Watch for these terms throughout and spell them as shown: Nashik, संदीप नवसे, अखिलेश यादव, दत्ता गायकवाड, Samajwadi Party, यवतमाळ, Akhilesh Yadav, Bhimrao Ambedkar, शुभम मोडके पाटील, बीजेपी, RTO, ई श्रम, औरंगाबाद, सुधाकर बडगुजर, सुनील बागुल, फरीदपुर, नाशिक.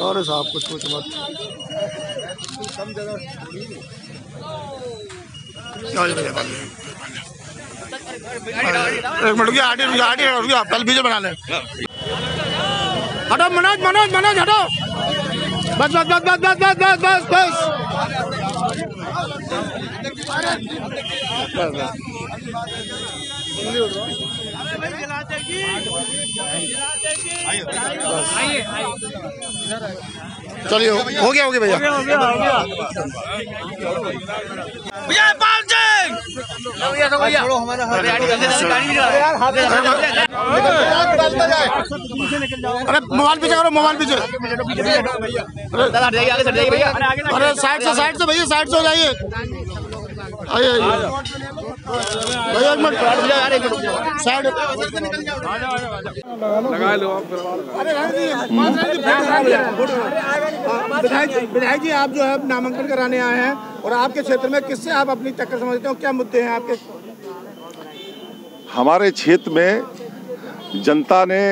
और साहब कुछ कुछ मत एक मिनट रुकिए आप बीजे बना लें। हटो मनोज मनोज मनोज हटो बस बस बस बस बस बस बस बस बस चलिए हो गया भैया भैया अरे मोबाइल पीछे करो मोबाइल पीछे अरे साइड से भैया साइड से हो जाइए आइए भैया एक मिनट साइड लगा लो आप। अरे विधायक जी आप जो है नामांकन कराने आए हैं और आपके क्षेत्र में किससे आप अपनी टक्कर समझते हो, क्या मुद्दे हैं आपके? हमारे क्षेत्र में जनता ने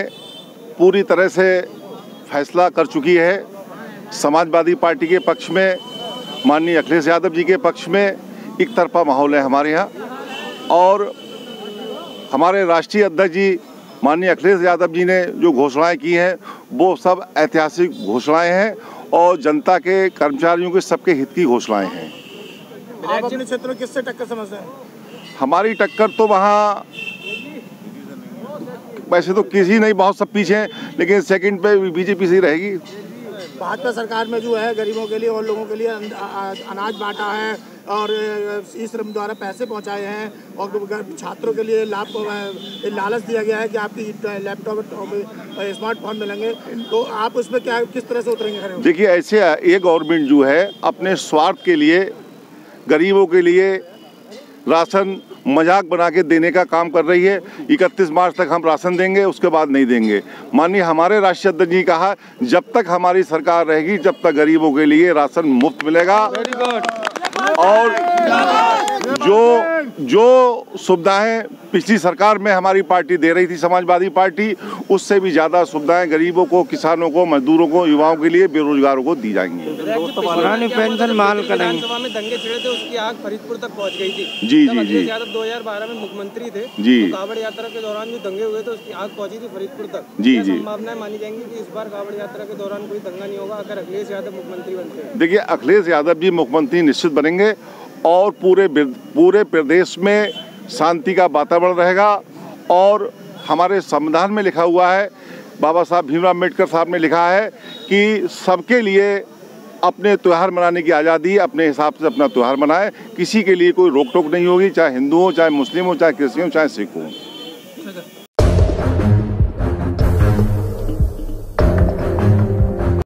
पूरी तरह से फैसला कर चुकी है समाजवादी पार्टी के पक्ष में, माननीय अखिलेश यादव जी के पक्ष में। एक तरफा माहौल है हमारे यहाँ और हमारे राष्ट्रीय अध्यक्ष जी माननीय अखिलेश यादव जी ने जो घोषणाएं की हैं वो सब ऐतिहासिक घोषणाएं हैं और जनता के कर्मचारियों के सबके हित की घोषणाएं हैं। आप अपने क्षेत्र में किससे टक्कर समझते हैं? हमारी टक्कर तो वहाँ वैसे तो किसी नहीं, बहुत सब पीछे हैं, लेकिन सेकंड पे बीजेपी से रहेगी। भाजपा सरकार में जो है गरीबों के लिए और लोगों के लिए अनाज बांटा है और ई श्रम द्वारा पैसे पहुंचाए हैं और छात्रों के लिए लाभ लालच दिया गया है कि आपकी लैपटॉप स्मार्टफोन मिलेंगे, तो आप उसमें क्या किस तरह से उतरेंगे? देखिए ऐसे ये गवर्नमेंट जो है अपने स्वार्थ के लिए गरीबों के लिए राशन मजाक बना के देने का काम कर रही है। 31 मार्च तक हम राशन देंगे, उसके बाद नहीं देंगे। माननीय हमारे राष्ट्रीय अध्यक्ष जी कहा जब तक हमारी सरकार रहेगी जब तक गरीबों के लिए राशन मुफ्त मिलेगा और जो जो सुविधाएं पिछली सरकार में हमारी पार्टी दे रही थी समाजवादी पार्टी, उससे भी ज़्यादा सुविधाएं गरीबों को, किसानों को, मजदूरों को, युवाओं के लिए, बेरोजगारों को दी जाएंगी। पुरानी पेंशन बहाल करेंगे। विधानसभा में दंगे छिड़े थे, उसकी आग फरीदपुर तक पहुंच गई थी। जी जी जी। यादव 2012 में मुख्यमंत्री थे। जी। कांवड़ यात्रा के दौरान जो दंगे हुए थे उसकी आग पहुँची थी फरीदपुर तक। जी जी। संभावनाएं मानी जाएंगी कि इस बार कांवड़ यात्रा के दौरान कोई दंगा नहीं होगा अगर अखिलेश यादव मुख्यमंत्री बनते हैं? देखिए अखिलेश यादव जी मुख्यमंत्री निश्चित बनेंगे और पूरे प्रदेश में शांति का वातावरण रहेगा। और हमारे संविधान में लिखा हुआ है, बाबा साहब भीमराव अम्बेडकर साहब ने लिखा है कि सबके लिए अपने त्यौहार मनाने की आज़ादी, अपने हिसाब से अपना त्यौहार मनाएं, किसी के लिए कोई रोक टोक नहीं होगी, चाहे हिंदू हो, चाहे मुस्लिम हो, चाहे क्रिश्चियन हो, चाहे सिख हो।